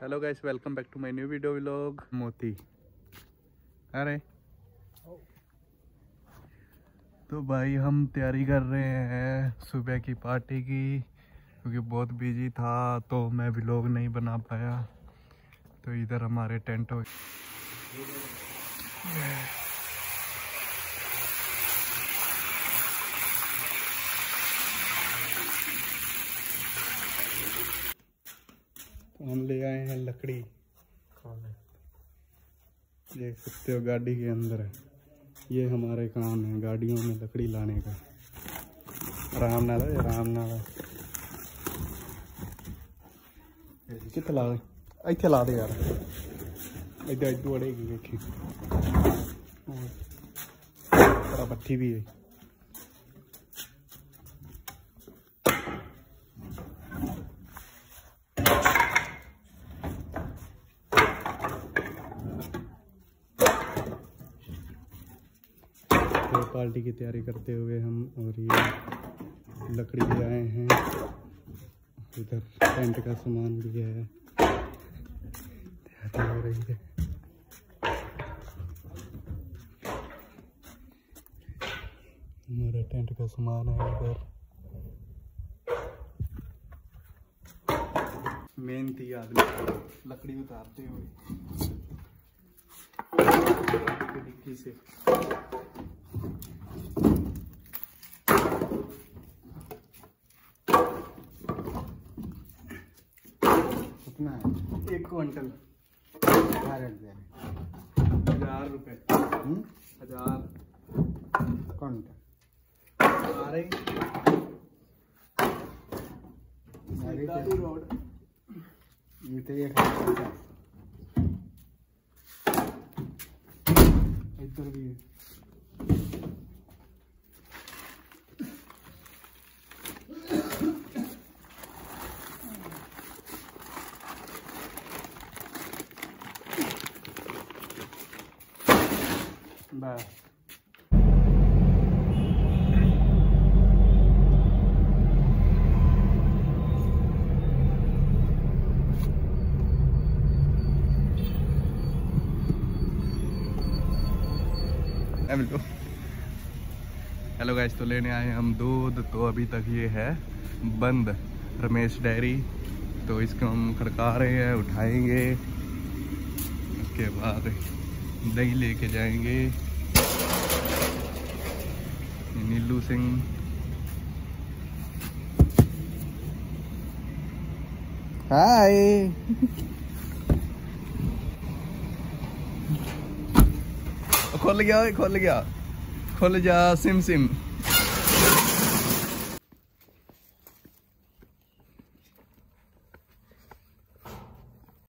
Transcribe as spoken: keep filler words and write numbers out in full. Hello guys, welcome back to my new video vlog. Moti अरे तो भाई हम तैयारी कर रहे हैं सुबह की पार्टी की, क्योंकि बहुत बिजी था तो मैं व्लॉग नहीं बना पाया। तो इधर हमारे टेंट हो हम ले आए हैं लकड़ी, देख सकते हो गाड़ी के अंदर है। ये हमारे काम है गाड़ियों में लकड़ी लाने का। आराम ना रहे, आराम ना रहे। कितना ला दे, इतने ला दे यार, इधर इधर बढ़ेगी। देखिए थोड़ा भट्टी भी है। पार्टी की तैयारी करते हुए हम और ये लकड़ी ले आए हैं, इधर टेंट का सामान भी है, तैयारी हो रही है। मेरे टेंट का सामान है इधर। मेहनती आदमी लकड़ी उतारते हुए डिक्की से। कितना है एक क्विंटल? हजार रुपये हजार क्विंटल आ रही रोड। ये तो इधर भी है। बस हेलो गाइस, तो लेने आए हम दूध। तो अभी तक ये है बंद रमेश डायरी, तो इसको हम खड़का रहे हैं, उठाएंगे, उसके बाद दही लेके जाएंगे। नीलू सिंह हाय। खोल गया, खोल गया, खोल जा सिम सिम।